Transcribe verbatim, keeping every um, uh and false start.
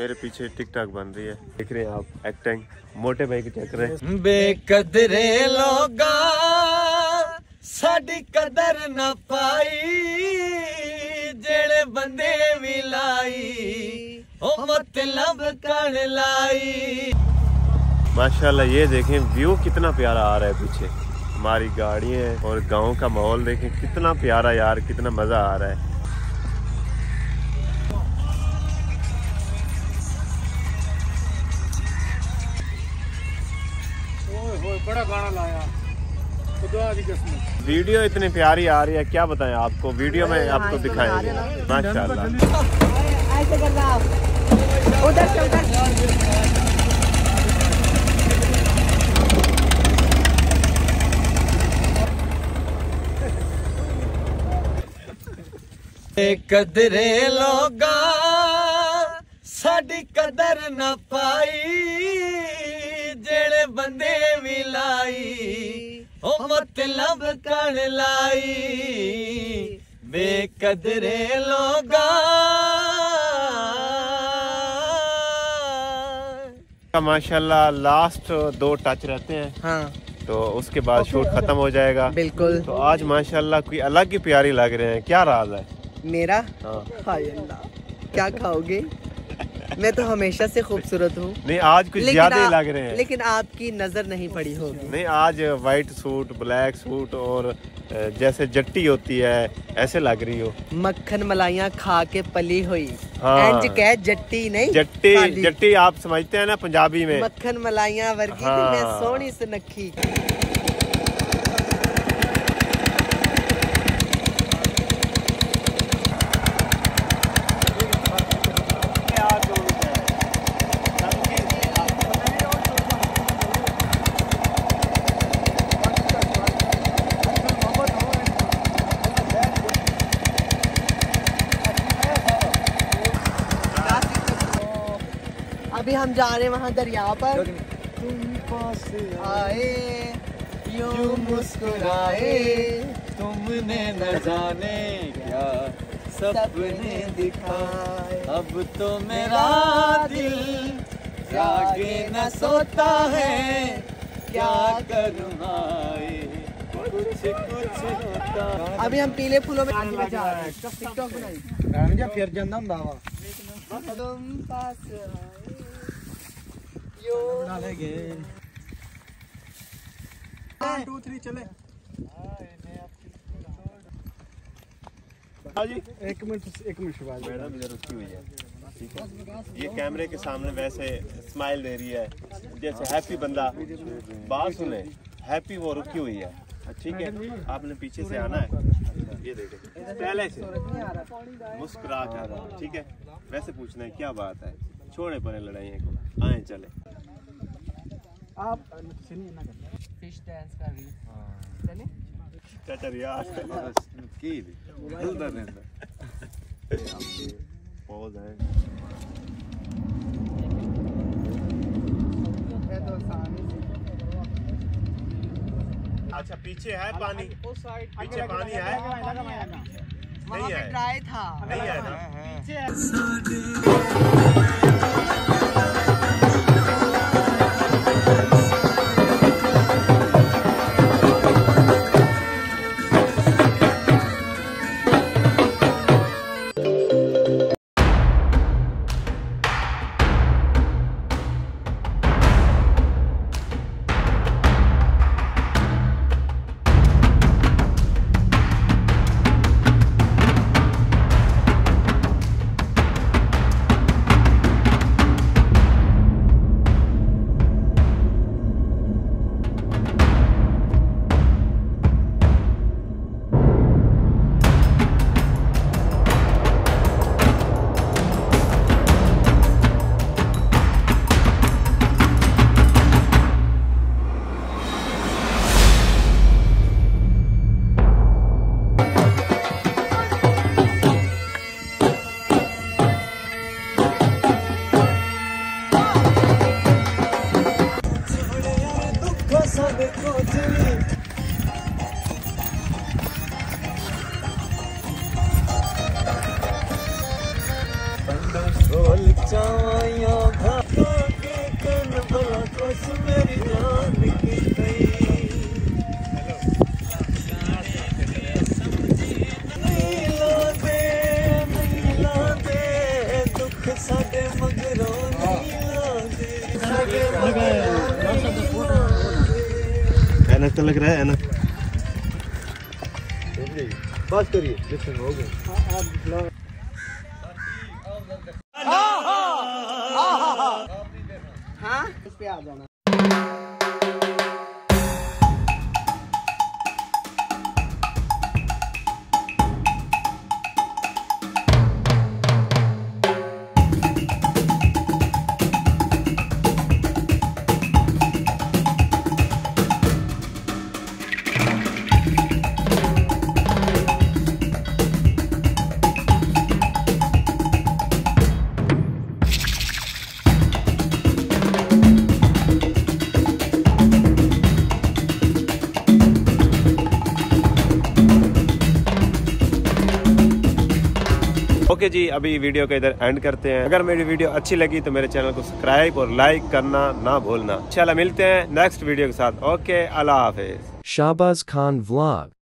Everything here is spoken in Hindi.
मेरे पीछे टिक टॉक बन रही है, देख रहे हैं आप एक्टिंग मोटे भाई के चक्कर है। बेकदरे लोगा साडी कदर ना पाई जेड़े बंदे मिलाई ओ मतलब कण लाई। माशाल्लाह ये देखें व्यू कितना प्यारा आ रहा है, पीछे हमारी गाड़ियाँ हैं और गांव का माहौल देखें कितना प्यारा यार, कितना मज़ा आ रहा है। ओए होए बड़ा गाना लाया खुदा की कसम। वीडियो इतनी प्यारी आ रही है क्या बताएं आपको, वीडियो में आपको दिखाएंगे माशाल्लाह। बेकदरे लोगा साडी कदर ना पाई जेड़े बंदे मिलाई ओ मतलब कण लाई। बेकदरे लोगा माशाल्लाह लास्ट दो टच रहते हैं हाँ। तो उसके बाद शूट खत्म हो जाएगा बिल्कुल। तो आज माशाल्लाह कोई अलग ही प्यारी लग रहे हैं, क्या राज है मेरा हाँ। हाय अल्लाह क्या खाओगे मैं तो हमेशा से खूबसूरत हूँ। नहीं आज कुछ ज्यादा लग रहे हैं, लेकिन आपकी नजर नहीं पड़ी होगी। नहीं आज व्हाइट सूट, ब्लैक सूट और जैसे जट्टी होती है ऐसे लग रही हो। मक्खन मलाइयाँ खा के पली हुई हाँ। जट्टी नहीं जट्टी जट्टी आप समझते हैं ना पंजाबी में, मक्खन मलाइयाँ वर्गी हाँ। मैं सोनी से नखी। अभी हम जा रहे हैं वहाँ दरिया पर। तुम पास आए यूं मुस्कुराए तुमने न जाने क्या सपने दिखाए। अब तो मेरा दिल जागे न सोता है क्या करूँ आए कुछ कुछ होता। अभी हम पीले फूलों में आगे जा रहे हैं। टिकटॉक बनाई फिर जाना बाबा तुम पास आए एक, दो, तीन, चले। एक मिनट एक मिनट बाद मैडम इधर रुकी हुई है ठीक है। ये कैमरे के सामने वैसे स्माइल दे रही है जैसे हैप्पी बंदा, बात सुने हैप्पी वो रुकी हुई है ठीक है। आपने पीछे से आना है, ये देखो पहले से मुस्कुरा जा रहा है ठीक है, वैसे पूछना है क्या बात है, छोड़े परे लड़ाइयों को आए चले। आप फिश डांस कर रही चले चाचा यार की उधर में पॉज है अच्छा पीछे है पानी, पीछे पानी है नहीं है ड्राई था नहीं है ना। ऐनक तो लग रहा है ऐनक। बस करिए, लिसन हो गया। हाँ इस पे आ जाना। ओके जी, अभी वीडियो का इधर एंड करते हैं। अगर मेरी वीडियो अच्छी लगी तो मेरे चैनल को सब्सक्राइब और लाइक करना ना भूलना। चलो मिलते हैं नेक्स्ट वीडियो के साथ। ओके, अल्लाह हाफिज़। शाहबाज खान व्लॉग।